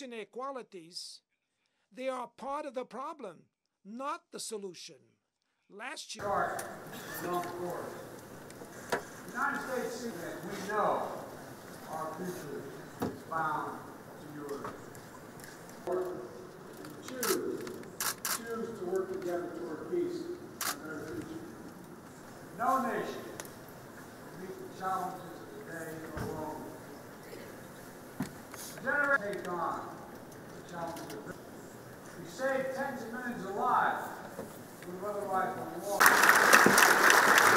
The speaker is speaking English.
Inequalities, they are part of the problem, not the solution. Last year, United States, we know our future is bound to Europe. We choose to work together toward peace and better future. No nation can meet the challenges of today alone. Generate take on the challenges of we save tens of millions of lives who would otherwise be lost.